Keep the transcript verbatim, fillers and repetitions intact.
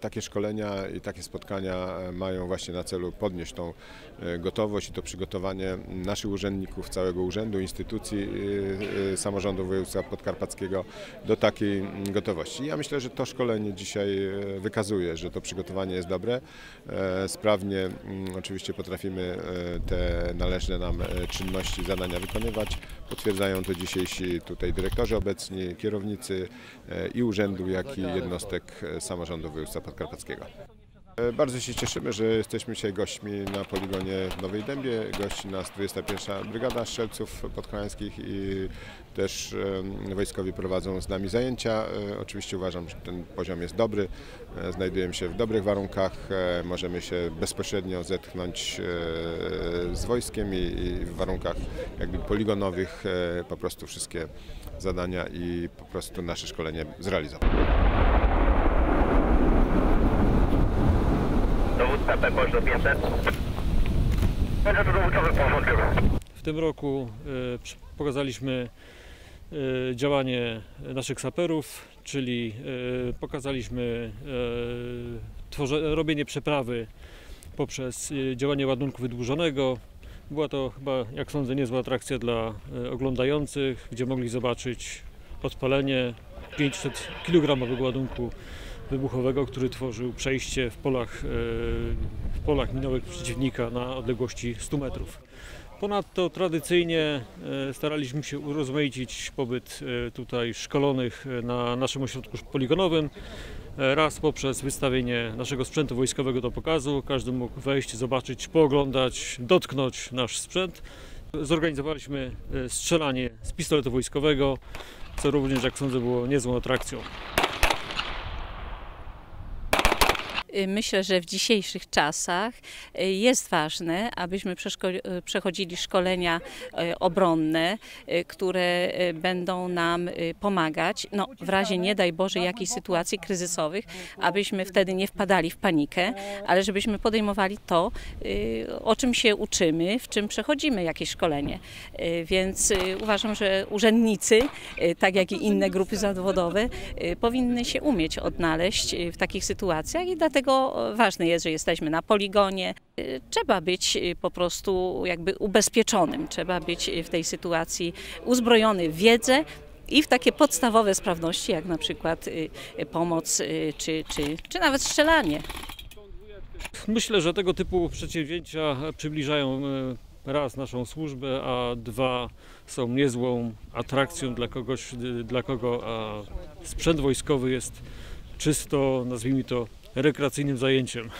Takie szkolenia i takie spotkania mają właśnie na celu podnieść tą gotowość i to przygotowanie naszych urzędników, całego urzędu, instytucji Samorządu Województwa Podkarpackiego do takiej gotowości. Ja myślę, że to szkolenie dzisiaj wykazuje, że to przygotowanie jest dobre. Sprawnie oczywiście potrafimy te należne nam czynności, zadania wykonywać. Potwierdzają to dzisiejsi tutaj dyrektorzy obecni, kierownicy i urzędu, jak i jednostek Samorządu Województwa Podkarpackiego. Bardzo się cieszymy, że jesteśmy dzisiaj gośćmi na poligonie w Nowej Dębie. Gości nas dwudziesta pierwsza Brygada Strzelców Podhalańskich i też wojskowi prowadzą z nami zajęcia. Oczywiście uważam, że ten poziom jest dobry. Znajdujemy się w dobrych warunkach. Możemy się bezpośrednio zetknąć z wojskiem i w warunkach jakby poligonowych po prostu wszystkie zadania i po prostu nasze szkolenie zrealizować. W tym roku pokazaliśmy działanie naszych saperów, czyli pokazaliśmy robienie przeprawy poprzez działanie ładunku wydłużonego. Była to chyba, jak sądzę, niezła atrakcja dla oglądających, gdzie mogli zobaczyć odpalenie pięćset kilogramowego ładunku wybuchowego, który tworzył przejście w polach, w polach minowych przeciwnika na odległości stu metrów. Ponadto tradycyjnie staraliśmy się urozmaicić pobyt tutaj szkolonych na naszym ośrodku poligonowym. Raz poprzez wystawienie naszego sprzętu wojskowego do pokazu. Każdy mógł wejść, zobaczyć, pooglądać, dotknąć nasz sprzęt. Zorganizowaliśmy strzelanie z pistoletu wojskowego, co również, jak sądzę, było niezłą atrakcją. Myślę, że w dzisiejszych czasach jest ważne, abyśmy przechodzili szkolenia obronne, które będą nam pomagać, no, w razie, nie daj Boże, jakichś sytuacji kryzysowych, abyśmy wtedy nie wpadali w panikę, ale żebyśmy podejmowali to, o czym się uczymy, w czym przechodzimy jakieś szkolenie. Więc uważam, że urzędnicy, tak jak i inne grupy zawodowe, powinny się umieć odnaleźć w takich sytuacjach i dlatego ważne jest, że jesteśmy na poligonie. Trzeba być po prostu jakby ubezpieczonym, trzeba być w tej sytuacji uzbrojony w wiedzę i w takie podstawowe sprawności, jak na przykład pomoc czy, czy, czy nawet strzelanie. Myślę, że tego typu przedsięwzięcia przybliżają raz naszą służbę, a dwa są niezłą atrakcją dla kogoś, dla kogo a sprzęt wojskowy jest czysto, nazwijmy to, rekreacyjnym zajęciem.